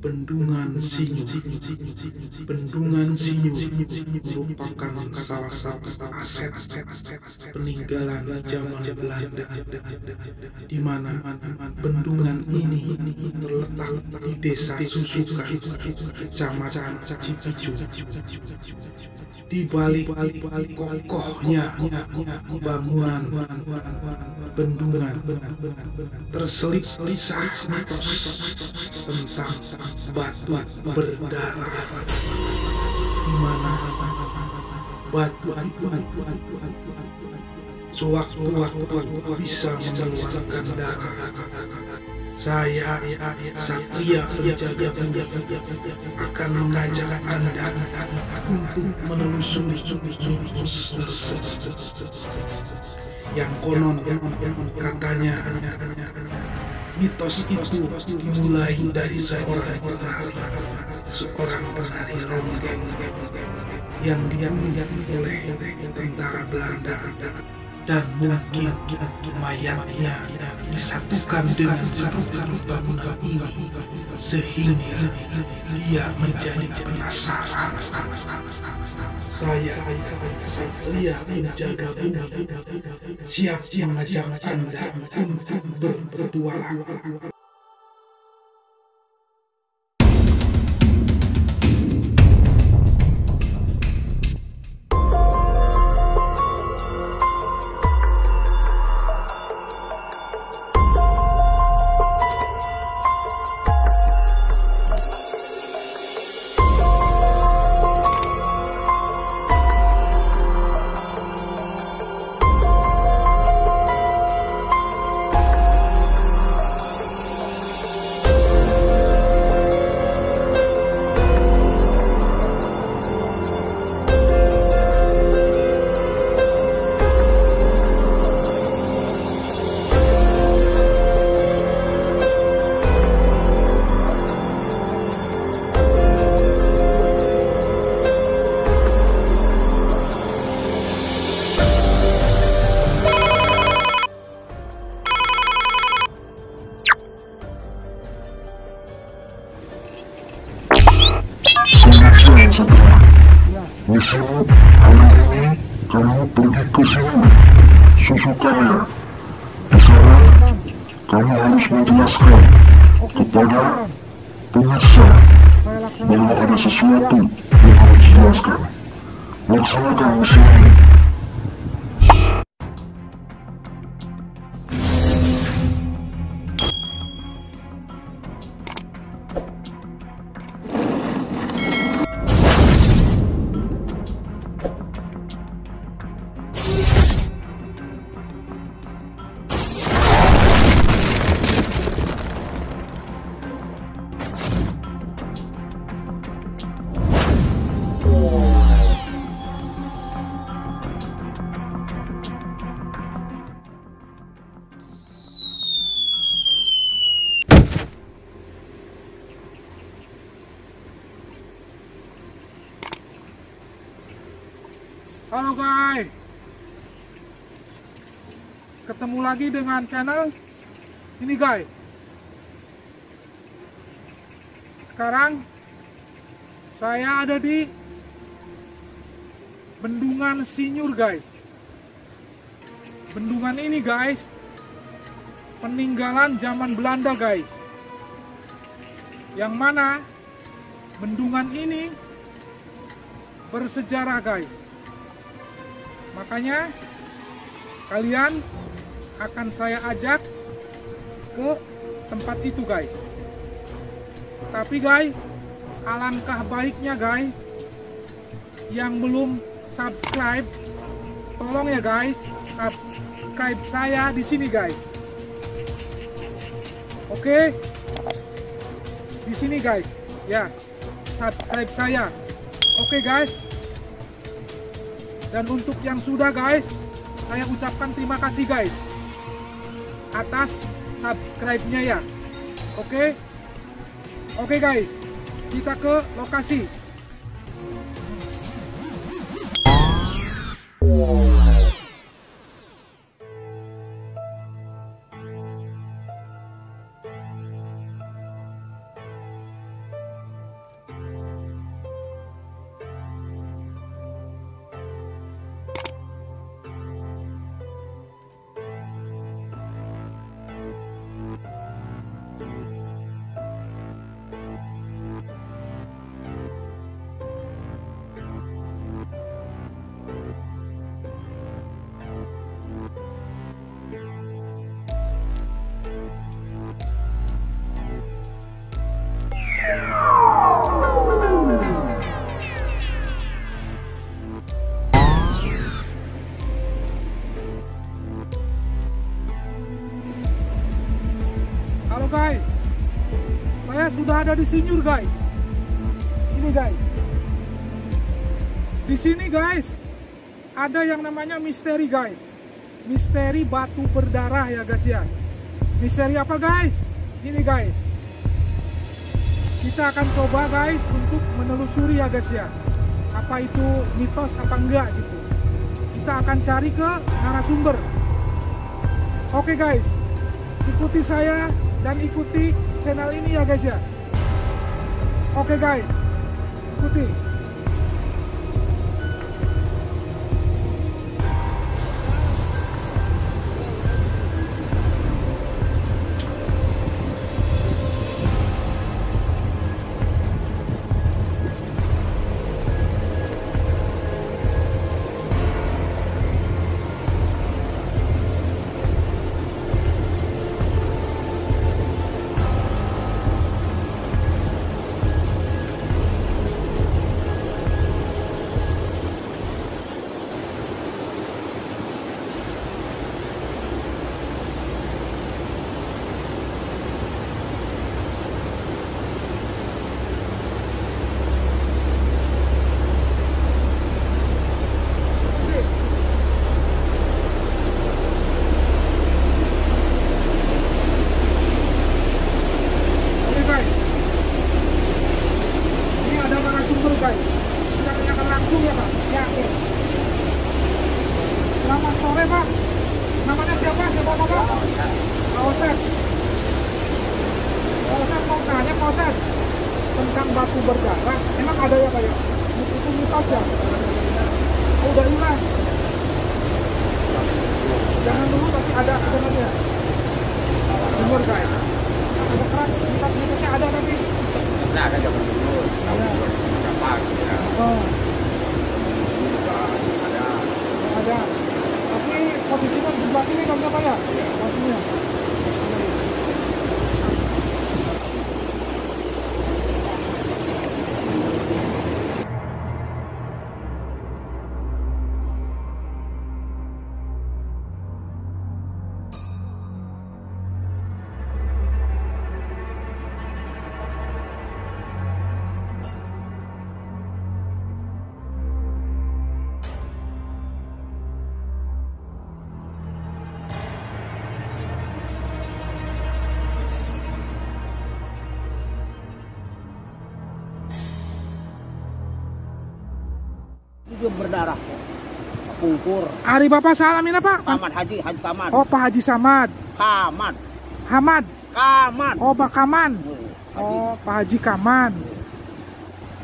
Bendungan Sinyur. Bendungan Sinyur merupakan salah satu aset peninggalan zaman Belanda, di mana bendungan ini terletak di Desa Susukan, Kecamatan Cicu. Di balik kokohnya bangunan bendungan terselip kisah mitos tentang batu berdarah, di mana batu itu sewaktu-waktu bisa mengeluarkan darah. Saya Satria akan mengajak Anda untuk menelusuri mitos yang konon katanya mitos itu dimulai dari seorang penari ronggeng yang dibunuh oleh tentara Belanda, dan mungkin mayatnya disatukan dengan struktur bangunan ini sehingga dia menjadi penasaran. Saya menjaga bumi, siap-siap mengajak Anda untuk berpetualang. Disuruh hari ini kamu pergi ke sini, Susukan ya. Di sana kamu harus menjelaskan kepada pemirsa bahwa ada sesuatu yang harus dijelaskan. Laksanakan misi ini. Halo guys, ketemu lagi dengan channel ini guys. Sekarang saya ada di Bendungan Sinyur guys. Bendungan ini guys peninggalan zaman Belanda guys, yang mana bendungan ini bersejarah guys. Makanya kalian akan saya ajak ke tempat itu guys. Tapi guys, alangkah baiknya guys, yang belum subscribe, tolong ya guys, subscribe saya di sini guys. Oke, di sini guys, ya subscribe saya. Oke guys. Dan untuk yang sudah guys, saya ucapkan terima kasih guys atas subscribe-nya ya. Oke guys, kita ke lokasi. ada di Sinyur, guys. Ini, guys. Di sini, guys, ada yang namanya misteri, guys. Misteri batu berdarah ya, guys, ya. Misteri apa, guys? Ini, guys. Kita akan coba, guys, untuk menelusuri ya, guys, ya. Apa itu mitos apa enggak gitu. Kita akan cari ke narasumber. Oke, guys. Ikuti saya dan ikuti channel ini ya, guys, ya. Oke, guys. Ikuti. Berdarah, emang ada ya, kayak itu mitos ya? Udah hilang. Jangan dulu, tapi ada sebenarnya. Benar, guys. Ada keras, mitosnya ada nanti. Nah, ada zaman dulu. Ada pagi ya. Oh. Ada. Tapi posisinya di sebelah sini, kamu apa ya? Iya. Posisinya. Berdarah, pungkur. Ari Bapak salamin apa? Kamad Haji Samad. Oh, Pak Haji Samad. Kamad. Hamad. Kamad. Oh, Pak Kaman. Oh, Pak Haji Kaman.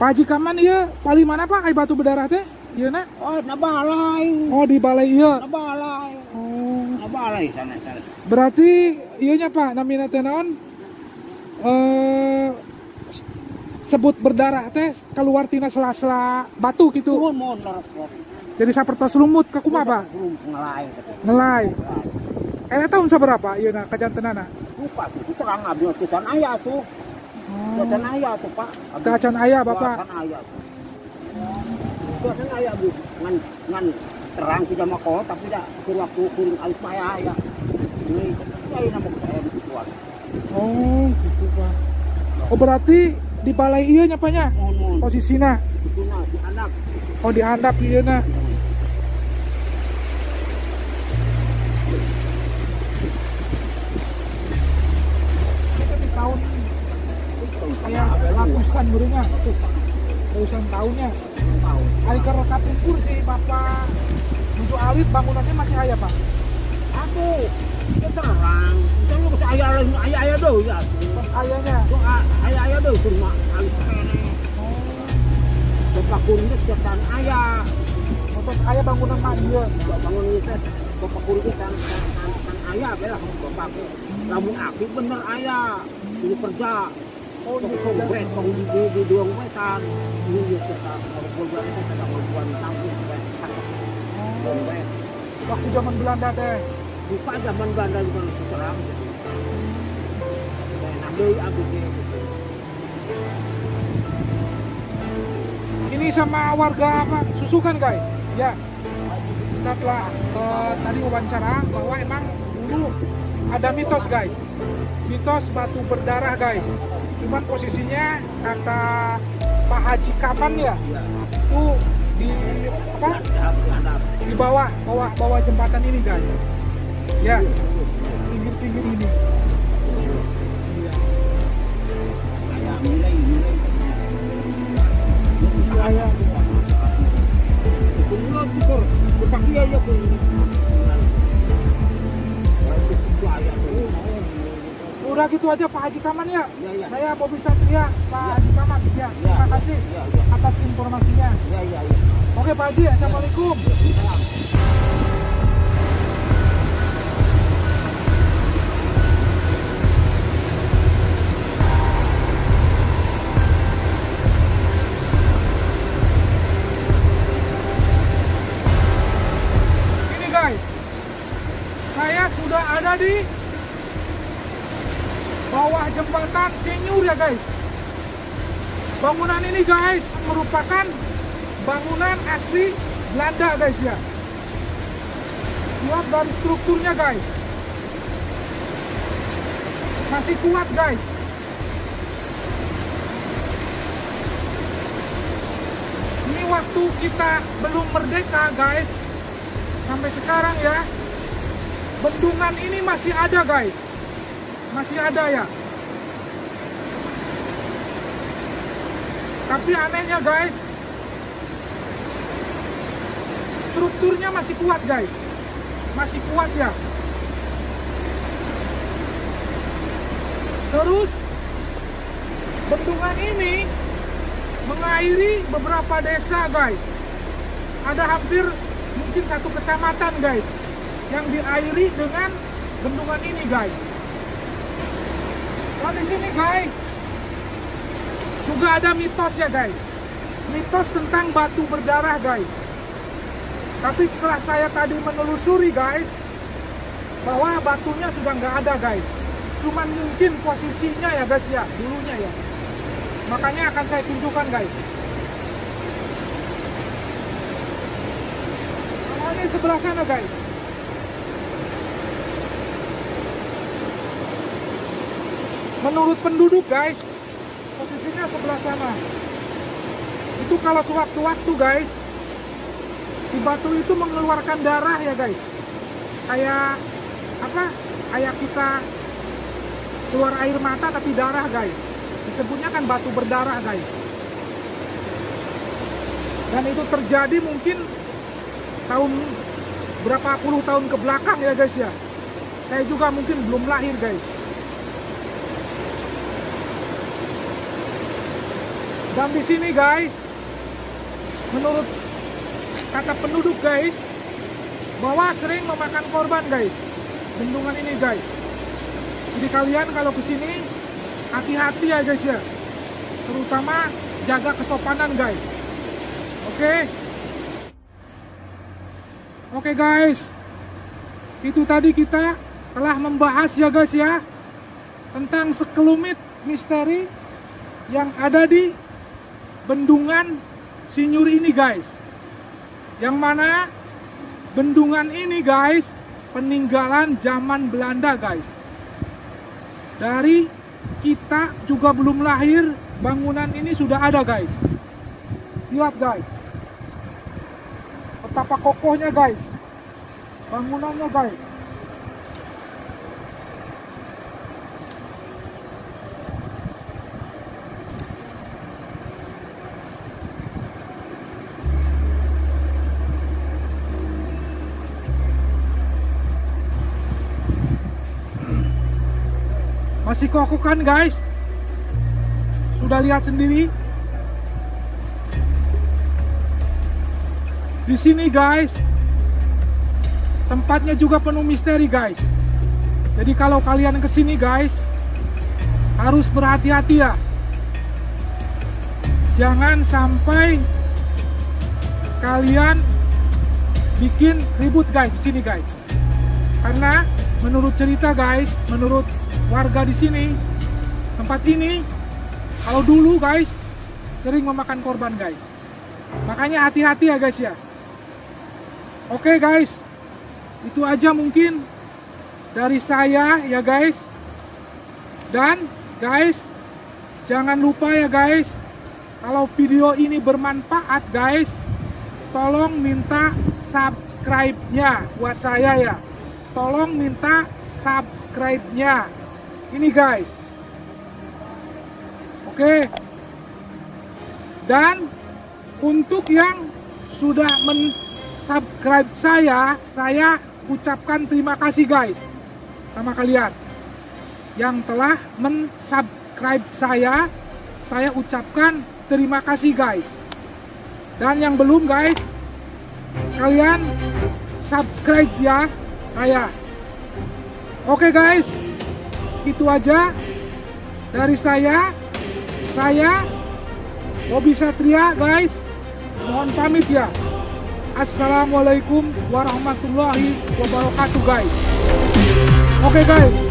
Pak Haji Kaman iya, paling mana Pak? Ai batu berdarah teh? Iya nak? Oh, na balai. Oh, di balai iya. Na balai. Oh, na balai sana. Berarti ieunya Pak, namina teh naon? Sebut berdarah teh keluar tina sela-sela batu gitu. Jadi sapertos lumut ke kumaha, Pak? Ngelai. Ngelai. Eta tahun saberapa ieu kajantenana? Lupa tuh, terang abdi teh can aya tuh. Teh can aya tuh, Pak. Teh can aya, Bapak. Can aya. Can aya abdi ngan terang tidak mah kok, tapi da keur waktu kuring alif aya aya. Ini aya nama kuat. Oh, gitu, Pak. Oh, berarti di balai iya nyapanya posisinya oh dihandap iya nah kita di tahun kayak ratusan burungnya ratusan tahunnya hari kereta kumpul sih Bapak menuju alit bangunannya masih ayah Pak aku terang lu bisa ayah doh ya ayahnya ayah doh cuma alis bapak kuringnya sekitar ayah bapak ayah bangunan dia bangun itu bapak kuringnya kan ayah belah bapak lamun aktif bener ayah ini kerja oh di kongret kong di doang wetan ini dia sekitar kongret kita kongret tampil kongret waktu zaman Belanda deh buka zaman Belanda juga terang ini sama warga apa Susukan guys ya kita telah tadi wawancara bahwa emang dulu ada mitos guys mitos batu berdarah guys cuman posisinya kata Pak Haji Kapan ya, itu di apa? Di bawah jembatan ini guys. Ya, pinggir-pinggir ini. Iya. Udah gitu aja Pak Haji Kaman ya. Saya Bobby Satria, Pak Haji Kaman ya. Terima kasih atas informasinya. Oke Pak Haji, assalamualaikum. Ada di bawah jembatan Sinyur ya guys. Bangunan ini guys merupakan bangunan asli Belanda guys ya. Lihat dari strukturnya guys, masih kuat guys. Ini waktu kita belum merdeka guys, sampai sekarang ya. Bendungan ini masih ada guys, masih ada ya. Tapi anehnya guys, strukturnya masih kuat guys, masih kuat ya. Terus bendungan ini mengairi beberapa desa guys. Ada hampir mungkin satu kecamatan guys yang diairi dengan bendungan ini guys. Nah di sini guys juga ada mitos ya guys, mitos tentang batu berdarah guys. Tapi setelah saya tadi menelusuri guys, bahwa batunya sudah nggak ada guys, cuman mungkin posisinya ya guys ya, dulunya ya. Makanya akan saya tunjukkan guys. Nah ini sebelah sana guys. Menurut penduduk guys, posisinya sebelah sana. Itu kalau sewaktu-waktu guys, si batu itu mengeluarkan darah ya guys. Kayak apa? Kayak kita keluar air mata tapi darah guys. Disebutnya kan batu berdarah guys. Dan itu terjadi mungkin tahun berapa puluh tahun ke belakang ya guys ya. Saya juga mungkin belum lahir guys. Dan di sini guys, menurut kata penduduk guys, bahwa sering memakan korban guys, bendungan ini guys. Jadi kalian kalau kesini hati-hati ya guys ya, terutama jaga kesopanan guys. Oke guys, itu tadi kita telah membahas ya guys ya, tentang sekelumit misteri yang ada di Bendungan Sinyur ini guys. Yang mana bendungan ini guys peninggalan zaman Belanda guys. Dari kita juga belum lahir, bangunan ini sudah ada guys. Lihat guys, betapa kokohnya guys bangunannya guys. Masih kokoh kan guys, sudah lihat sendiri. Di sini guys tempatnya juga penuh misteri guys. Jadi kalau kalian kesini guys harus berhati-hati ya, jangan sampai kalian bikin ribut guys di sini guys. Karena menurut cerita guys, menurut warga di sini, tempat ini kalau dulu guys sering memakan korban guys. Makanya hati-hati ya guys ya. Oke guys, itu aja mungkin dari saya ya guys. Dan guys, Jangan lupa ya guys, kalau video ini bermanfaat guys, tolong minta subscribe-nya buat saya ya. Tolong minta subscribe-nya. Ini guys. Oke. Dan untuk yang sudah men-subscribe saya ucapkan terima kasih guys. Sama kalian yang telah men-subscribe saya ucapkan terima kasih guys. Dan yang belum guys, kalian subscribe ya saya. Oke guys, itu aja dari saya Bobby Satria guys, mohon pamit ya. Assalamualaikum warahmatullahi wabarakatuh guys. Oke guys.